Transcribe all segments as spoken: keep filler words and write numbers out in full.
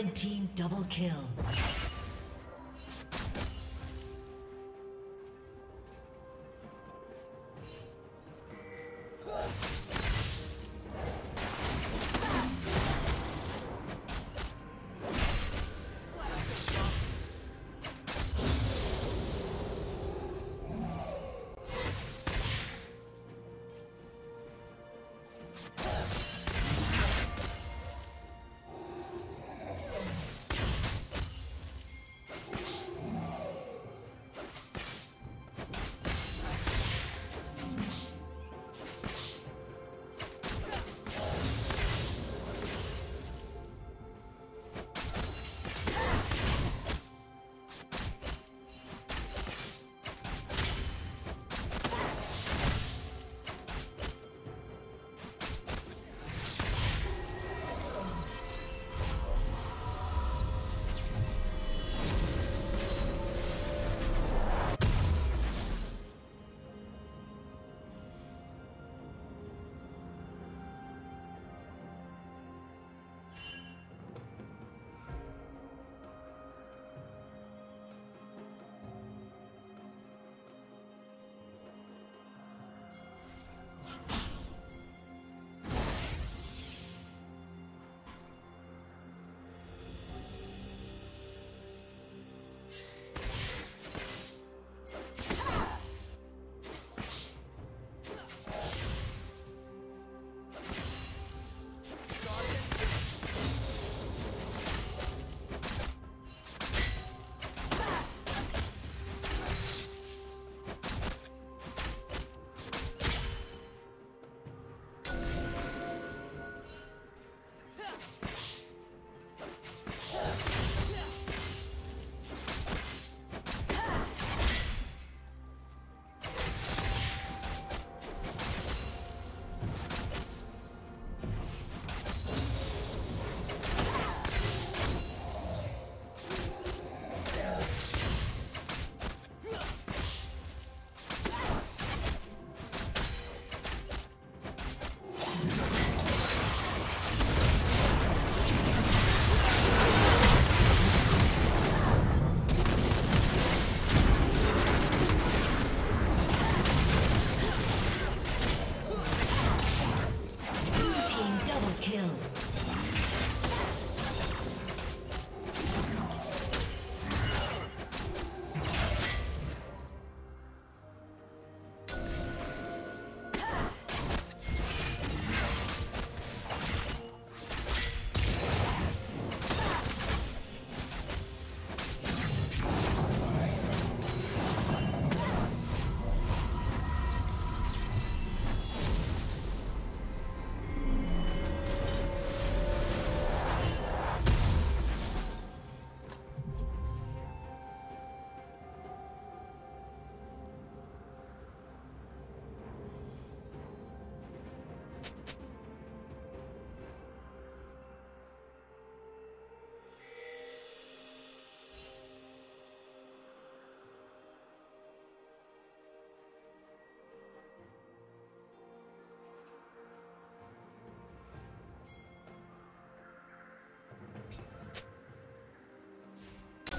Red team double kill.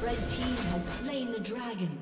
Red team has slain the dragon.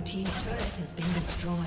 Blue team's turret has been destroyed.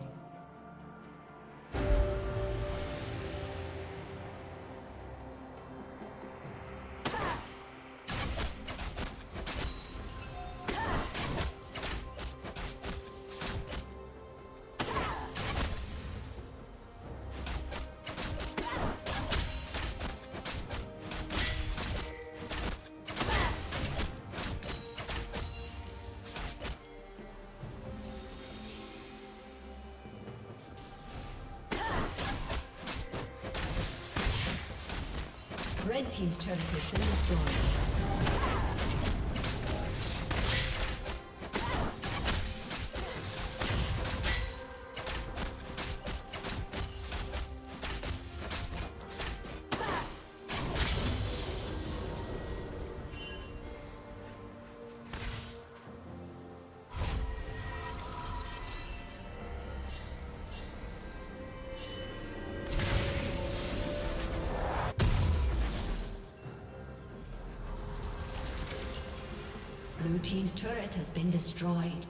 Red team's turret has been destroyed. Blue team's turret has been destroyed.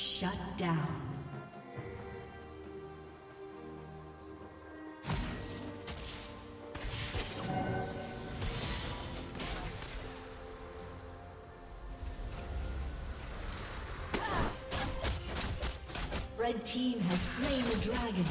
Shut down. Red team has slain the dragon.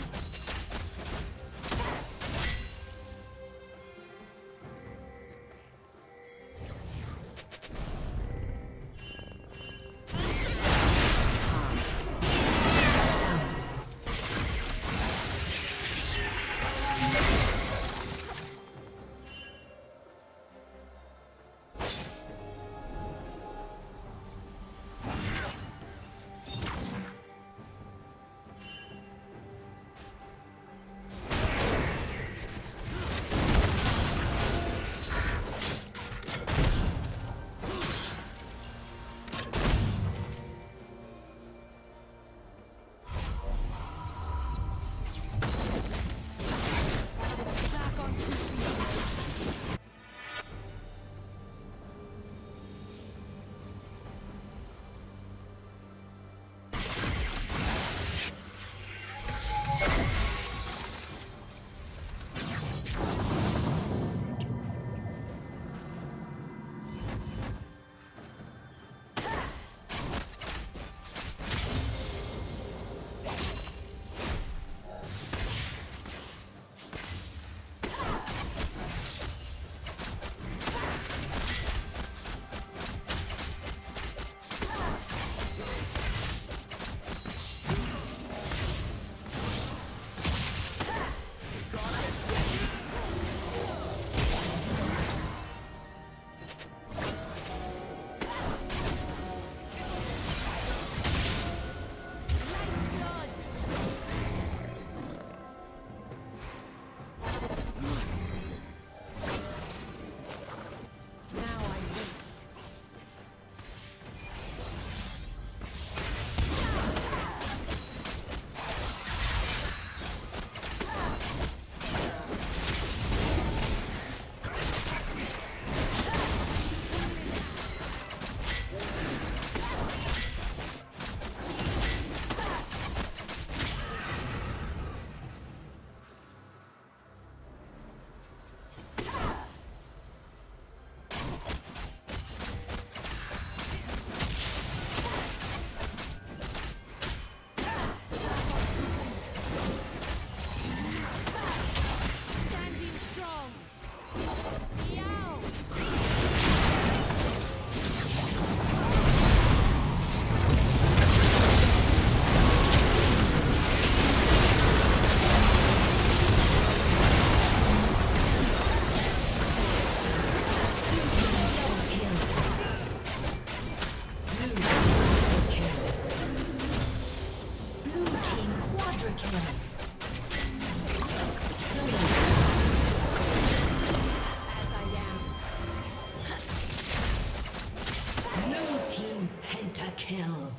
kill.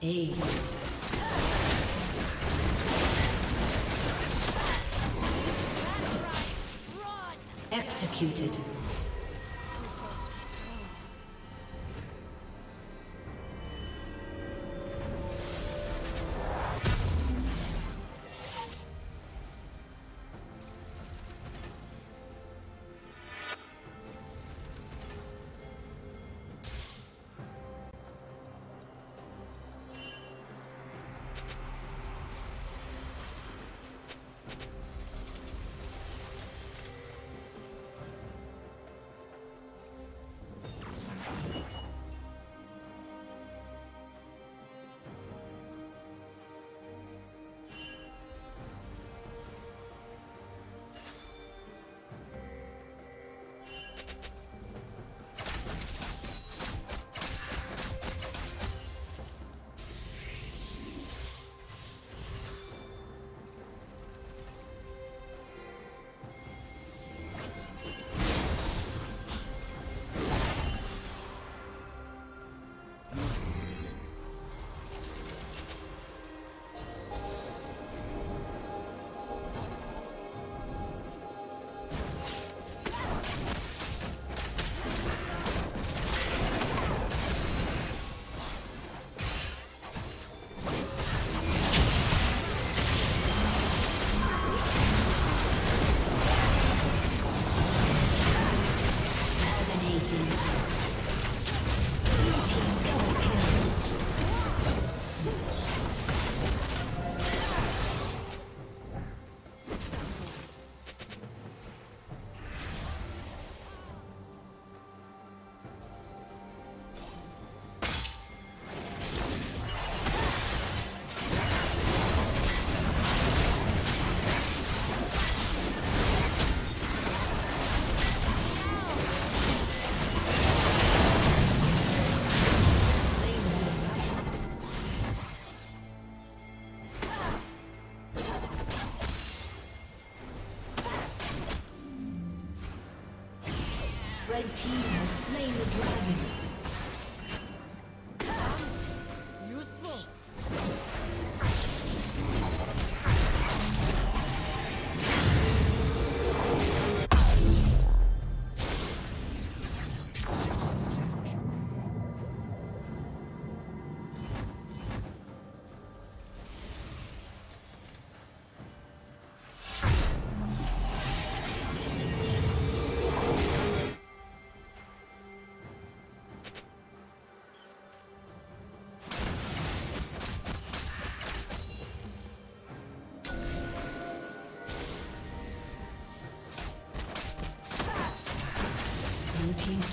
Ace. Executed.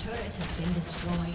Turret has been destroyed.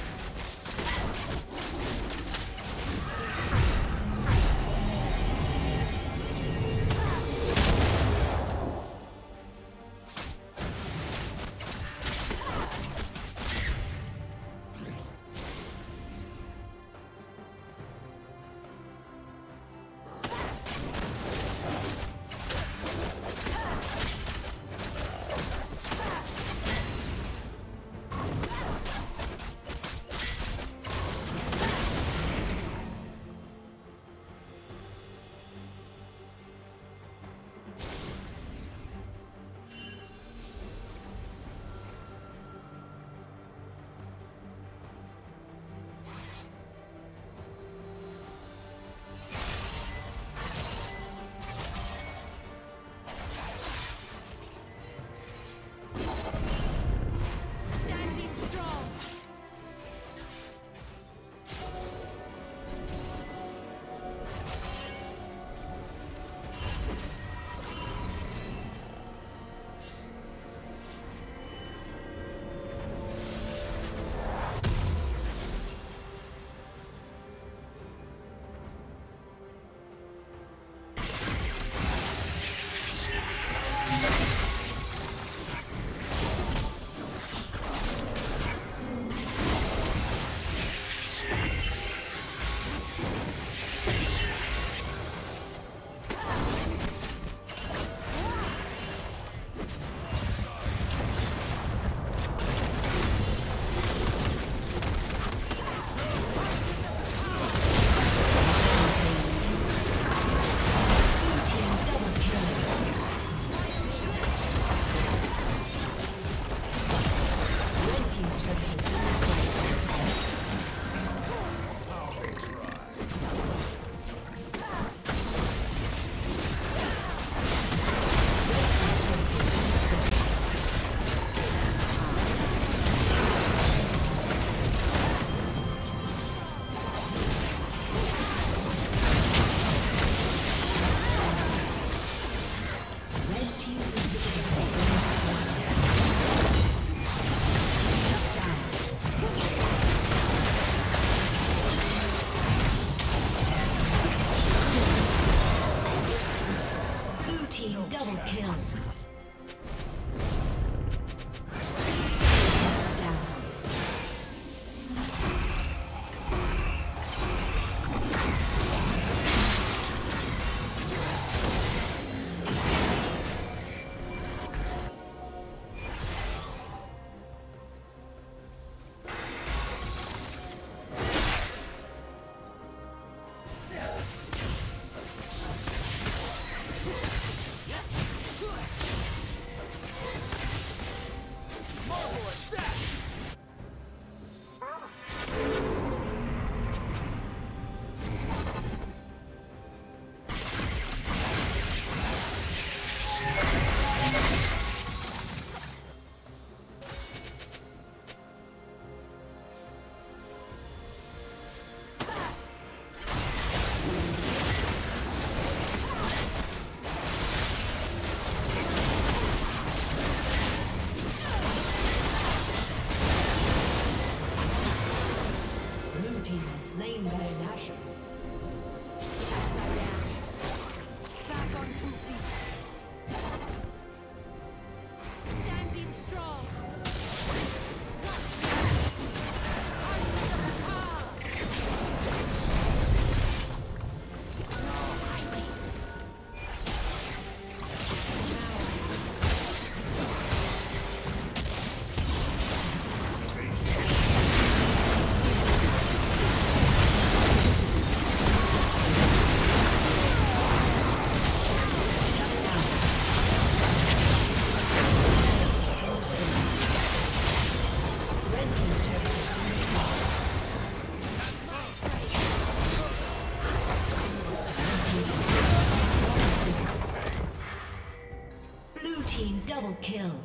Double kill.